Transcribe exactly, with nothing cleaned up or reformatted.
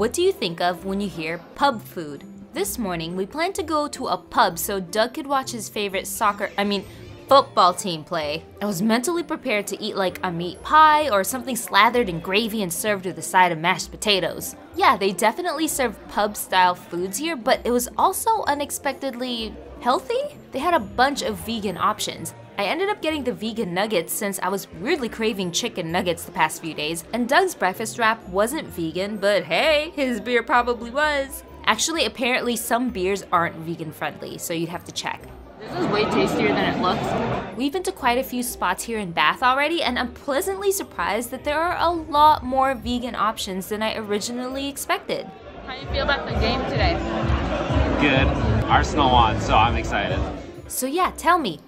What do you think of when you hear pub food? This morning, we plan to go to a pub so Doug could watch his favorite soccer, I mean, football team play. I was mentally prepared to eat like a meat pie or something slathered in gravy and served with a side of mashed potatoes. Yeah, they definitely serve pub-style foods here, but it was also unexpectedly healthy. They had a bunch of vegan options. I ended up getting the vegan nuggets since I was weirdly craving chicken nuggets the past few days, and Doug's breakfast wrap wasn't vegan, but hey, his beer probably was. Actually, apparently some beers aren't vegan friendly, so you'd have to check. This is way tastier than it looks. We've been to quite a few spots here in Bath already, and I'm pleasantly surprised that there are a lot more vegan options than I originally expected. How do you feel about the game today? Good. Arsenal won, so I'm excited. So yeah, tell me,